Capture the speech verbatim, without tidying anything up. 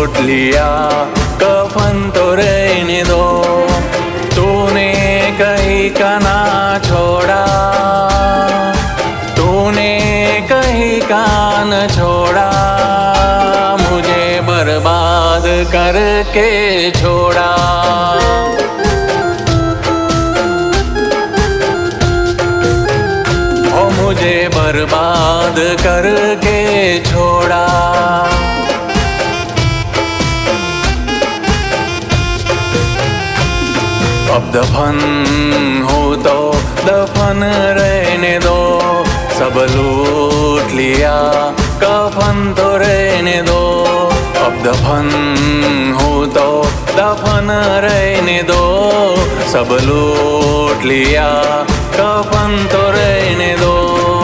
लूट लिया कफन तो रहने दो, तूने कहीं का ना छोड़ा, तूने कहीं का न छोड़ा, मुझे बर्बाद करके छोड़ा। ओ मुझे बर्बाद करके छोड़ा। अब दफन हो तो दफन रहने दो, सब लूट लिया कफन तो रहने दो। अब दफन हो तो दफन रहने दो, सब लूट लिया कफन तो रहने दो।